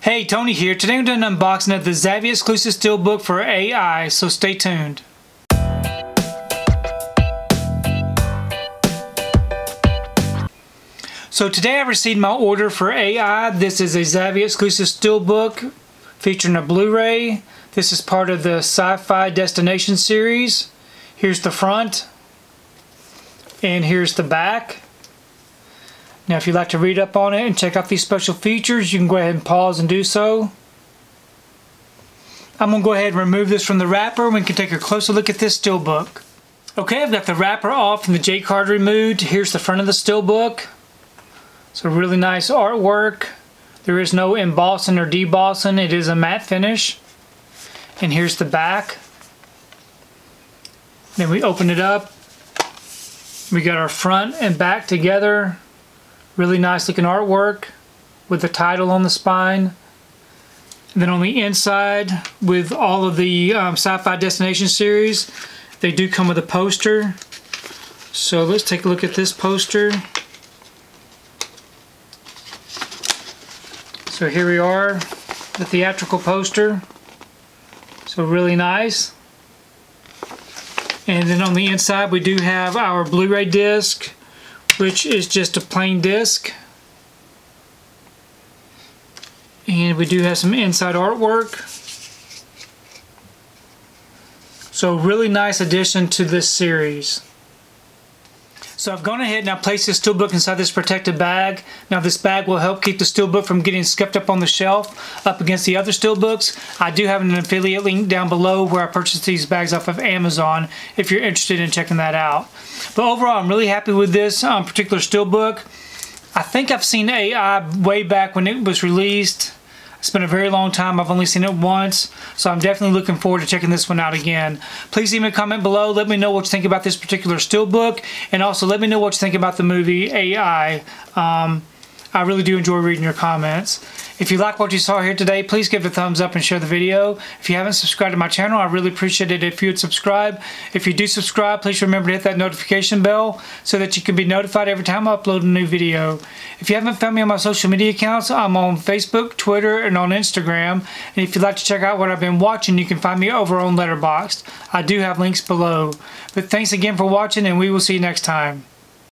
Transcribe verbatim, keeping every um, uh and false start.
Hey, Tony here. Today I'm doing an unboxing of the Zavvi exclusive steelbook for A I, so stay tuned. So today I received my order for A I. This is a Zavvi exclusive steelbook featuring a Blu-ray. This is part of the Sci-Fi Destination Series. Here's the front and here's the back. Now if you'd like to read up on it and check out these special features, you can go ahead and pause and do so. I'm going to go ahead and remove this from the wrapper and we can take a closer look at this steelbook. Okay, I've got the wrapper off and the J-card removed. Here's the front of the steelbook. So really nice artwork. There is no embossing or debossing. It is a matte finish. And here's the back. Then we open it up. We got our front and back together. Really nice looking artwork with the title on the spine. And then on the inside, with all of the um, Sci-Fi Destination Series, they do come with a poster. So let's take a look at this poster. So here we are, the theatrical poster. So really nice. And then on the inside, we do have our Blu-ray disc, which is just a plain disc. And we do have some inside artwork. So really nice addition to this series. So I've gone ahead and I placed this steelbook inside this protective bag. Now this bag will help keep the steelbook from getting scuffed up on the shelf up against the other steelbooks. I do have an affiliate link down below where I purchased these bags off of Amazon if you're interested in checking that out. But overall, I'm really happy with this um, particular steelbook. I think I've seen A I way back when it was released. It's been a very long time. I've only seen it once, so I'm definitely looking forward to checking this one out again. Please leave me a comment below. Let me know what you think about this particular steelbook, and also let me know what you think about the movie A I. Um, I really do enjoy reading your comments. If you like what you saw here today, please give it a thumbs up and share the video. If you haven't subscribed to my channel, I really appreciate it if you would subscribe. If you do subscribe, please remember to hit that notification bell so that you can be notified every time I upload a new video. If you haven't found me on my social media accounts, I'm on Facebook, Twitter, and on Instagram. And if you'd like to check out what I've been watching, you can find me over on Letterboxd. I do have links below. But thanks again for watching, and we will see you next time.